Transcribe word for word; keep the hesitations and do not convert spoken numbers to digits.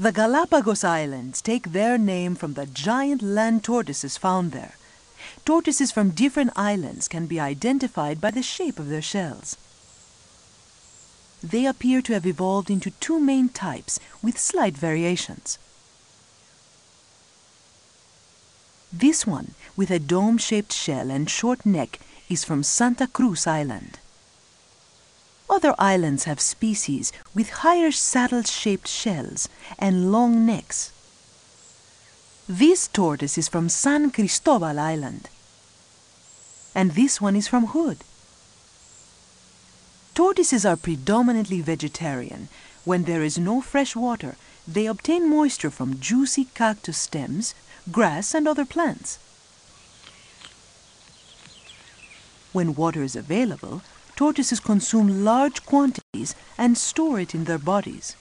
The Galapagos Islands take their name from the giant land tortoises found there. Tortoises from different islands can be identified by the shape of their shells. They appear to have evolved into two main types, with slight variations. This one, with a dome-shaped shell and short neck, is from Santa Cruz Island. Other islands have species with higher saddle-shaped shells and long necks. This tortoise is from San Cristobal Island, and this one is from Hood. Tortoises are predominantly vegetarian. When there is no fresh water, they obtain moisture from juicy cactus stems, grass and other plants. When water is available, tortoises consume large quantities and store it in their bodies.